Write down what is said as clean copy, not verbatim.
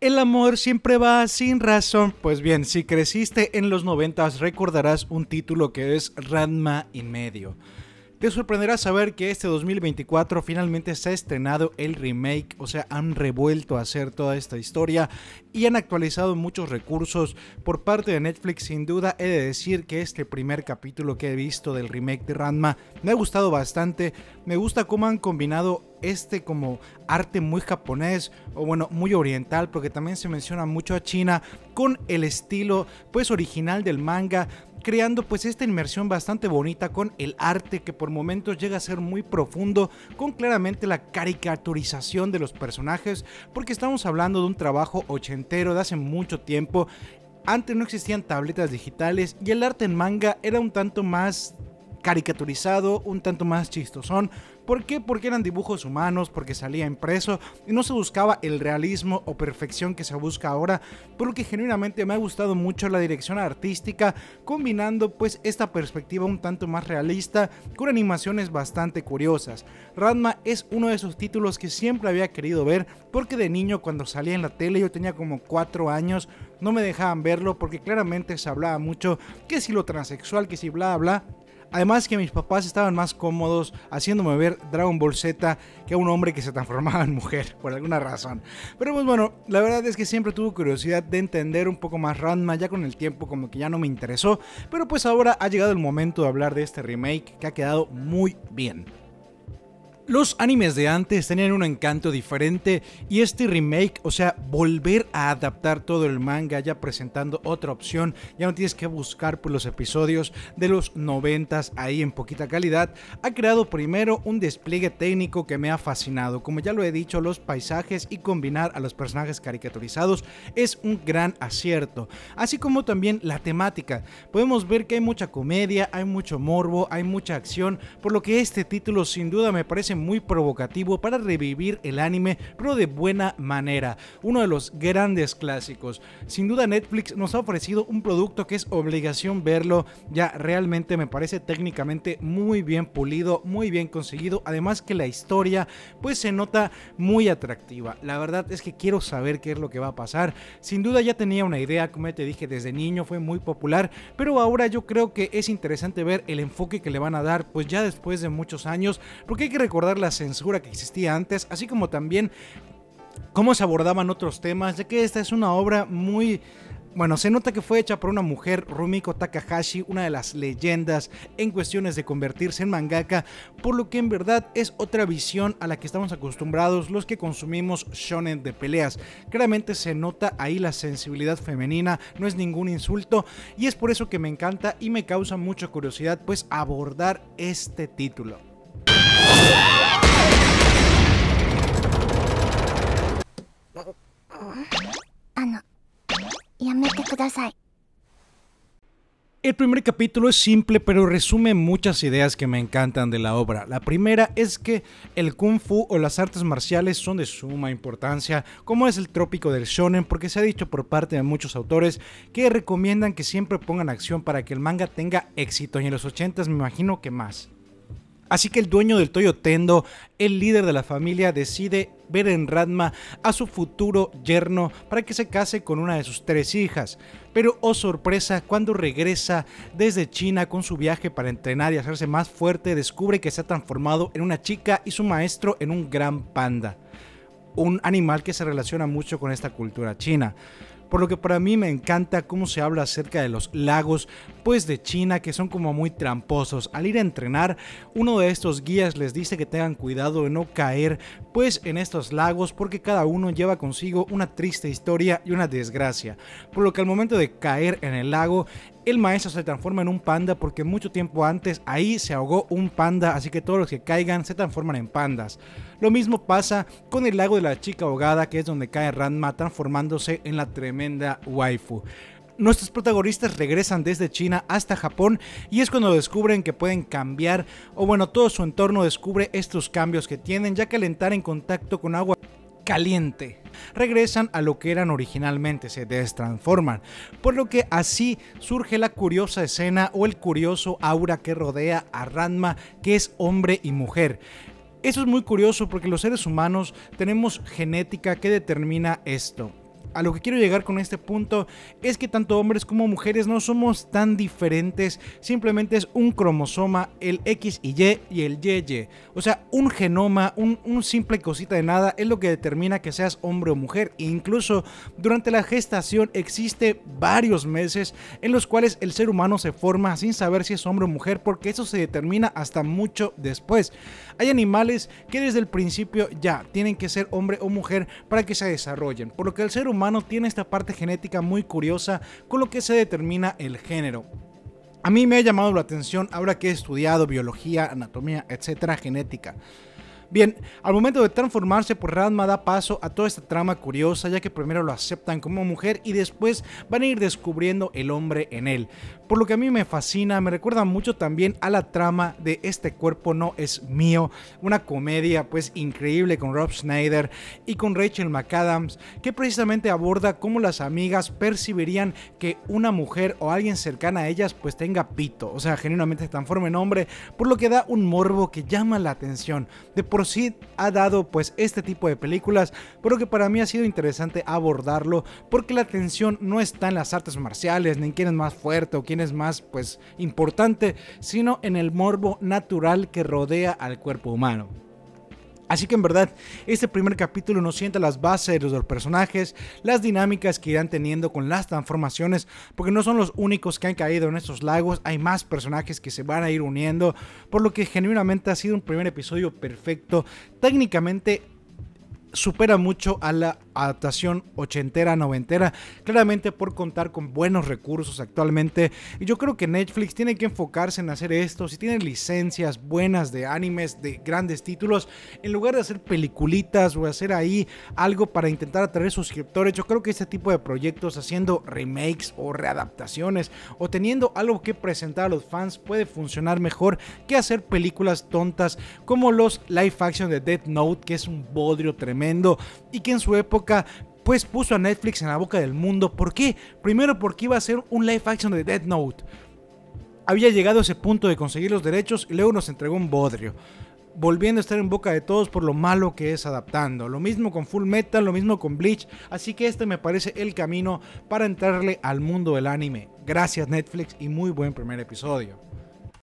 El amor siempre va sin razón. Pues bien, si creciste en los 90s recordarás un título que es Ranma y medio. Te sorprenderá saber que este 2024 finalmente se ha estrenado el remake, o sea, han revuelto a hacer toda esta historia y han actualizado muchos recursos por parte de Netflix. Sin duda he de decir que este primer capítulo que he visto del remake de Ranma me ha gustado bastante. Me gusta cómo han combinado como arte muy japonés, o bueno, muy oriental, porque también se menciona mucho a China, con el estilo pues original del manga, creando pues esta inmersión bastante bonita con el arte que por momentos llega a ser muy profundo, con claramente la caricaturización de los personajes, porque estamos hablando de un trabajo ochentero de hace mucho tiempo. Antes no existían tabletas digitales y el arte en manga era un tanto más caricaturizado, un tanto más chistosón. ¿Por qué? Porque eran dibujos humanos, porque salía impreso y no se buscaba el realismo o perfección que se busca ahora, por lo que genuinamente me ha gustado mucho la dirección artística, combinando pues esta perspectiva un tanto más realista con animaciones bastante curiosas. Ranma es uno de esos títulos que siempre había querido ver, porque de niño cuando salía en la tele, yo tenía como 4 años, no me dejaban verlo porque claramente se hablaba mucho que si lo transexual, que si bla bla. Además que mis papás estaban más cómodos haciéndome ver Dragon Ball Z que a un hombre que se transformaba en mujer, por alguna razón. Pero pues bueno, la verdad es que siempre tuve curiosidad de entender un poco más Ranma, ya con el tiempo como que ya no me interesó. Pero pues ahora ha llegado el momento de hablar de este remake que ha quedado muy bien. Los animes de antes tenían un encanto diferente y este remake, o sea, volver a adaptar todo el manga ya presentando otra opción, ya no tienes que buscar por los episodios de los 90s ahí en poquita calidad, ha creado primero un despliegue técnico que me ha fascinado. Como ya lo he dicho, los paisajes y combinar a los personajes caricaturizados es un gran acierto, así como también la temática. Podemos ver que hay mucha comedia, hay mucho morbo, hay mucha acción, por lo que este título sin duda me parece muy provocativo para revivir el anime, pero de buena manera, uno de los grandes clásicos. Sin duda Netflix nos ha ofrecido un producto que es obligación verlo, ya realmente me parece técnicamente muy bien pulido, muy bien conseguido, además que la historia pues se nota muy atractiva. La verdad es que quiero saber qué es lo que va a pasar. Sin duda ya tenía una idea, como te dije, desde niño fue muy popular, pero ahora yo creo que es interesante ver el enfoque que le van a dar pues ya después de muchos años, porque hay que recordar la censura que existía antes, así como también cómo se abordaban otros temas, ya que esta es una obra muy... Bueno, se nota que fue hecha por una mujer, Rumiko Takahashi, una de las leyendas en cuestiones de convertirse en mangaka, por lo que en verdad es otra visión a la que estamos acostumbrados los que consumimos shonen de peleas. Claramente se nota ahí la sensibilidad femenina, no es ningún insulto, y es por eso que me encanta y me causa mucha curiosidad pues abordar este título. El primer capítulo es simple, pero resume muchas ideas que me encantan de la obra. La primera es que el kung fu o las artes marciales son de suma importancia, como es el trópico del shonen, porque se ha dicho por parte de muchos autores que recomiendan que siempre pongan acción para que el manga tenga éxito, y en los 80s me imagino que más. Así que el dueño del Toyotendo, el líder de la familia, decide ver en Ranma a su futuro yerno para que se case con una de sus 3 hijas. Pero oh sorpresa, cuando regresa desde China con su viaje para entrenar y hacerse más fuerte, descubre que se ha transformado en una chica y su maestro en un gran panda, un animal que se relaciona mucho con esta cultura china. Por lo que para mí me encanta cómo se habla acerca de los lagos pues de China, que son como muy tramposos. Al ir a entrenar, uno de estos guías les dice que tengan cuidado de no caer pues en estos lagos, porque cada uno lleva consigo una triste historia y una desgracia. Por lo que al momento de caer en el lago, el maestro se transforma en un panda, porque mucho tiempo antes ahí se ahogó un panda, así que todos los que caigan se transforman en pandas. Lo mismo pasa con el lago de la chica ahogada, que es donde cae Ranma transformándose en la tremenda waifu. Nuestros protagonistas regresan desde China hasta Japón y es cuando descubren que pueden cambiar, o bueno, todo su entorno descubre estos cambios que tienen, ya que al entrar en contacto con agua caliente, regresan a lo que eran originalmente, se destransforman, por lo que así surge la curiosa escena o el curioso aura que rodea a Ranma, que es hombre y mujer. Eso es muy curioso porque los seres humanos tenemos genética que determina esto. A lo que quiero llegar con este punto es que tanto hombres como mujeres no somos tan diferentes, simplemente es un cromosoma, el X y el YY. O sea, un genoma, un simple cosita de nada es lo que determina que seas hombre o mujer. E incluso durante la gestación existe varios meses en los cuales el ser humano se forma sin saber si es hombre o mujer, porque eso se determina hasta mucho después. Hay animales que desde el principio ya tienen que ser hombre o mujer para que se desarrollen, por lo que el ser humano tiene esta parte genética muy curiosa con lo que se determina el género. A mí me ha llamado la atención ahora que he estudiado biología, anatomía, etcétera, genética. Bien, al momento de transformarse, pues Ranma da paso a toda esta trama curiosa, ya que primero lo aceptan como mujer y después van a ir descubriendo el hombre en él. Por lo que a mí me fascina, me recuerda mucho también a la trama de Este cuerpo no es mío, una comedia pues increíble con Rob Schneider y con Rachel McAdams, que precisamente aborda cómo las amigas percibirían que una mujer o alguien cercana a ellas pues tenga pito, o sea, genuinamente se transforma en hombre, por lo que da un morbo que llama la atención. De por sí ha dado pues este tipo de películas, por lo que para mí ha sido interesante abordarlo, porque la atención no está en las artes marciales, ni en quién es más fuerte o quién es más pues importante, sino en el morbo natural que rodea al cuerpo humano. Así que en verdad, este primer capítulo nos sienta las bases de los dos personajes, las dinámicas que irán teniendo con las transformaciones, porque no son los únicos que han caído en estos lagos, hay más personajes que se van a ir uniendo, por lo que genuinamente ha sido un primer episodio perfecto. Técnicamente supera mucho a la adaptación ochentera, noventera, claramente por contar con buenos recursos actualmente, y yo creo que Netflix tiene que enfocarse en hacer esto. Si tienen licencias buenas de animes, de grandes títulos, en lugar de hacer peliculitas o hacer ahí algo para intentar atraer suscriptores, yo creo que este tipo de proyectos, haciendo remakes o readaptaciones o teniendo algo que presentar a los fans, puede funcionar mejor que hacer películas tontas como los live action de Death Note, que es un bodrio tremendo y que en su época pues puso a Netflix en la boca del mundo. ¿Por qué? Primero, porque iba a ser un live action de Death Note. Había llegado a ese punto de conseguir los derechos y luego nos entregó un bodrio, volviendo a estar en boca de todos por lo malo que es adaptando. Lo mismo con Full Metal, lo mismo con Bleach. Así que este me parece el camino para entrarle al mundo del anime. Gracias Netflix y muy buen primer episodio.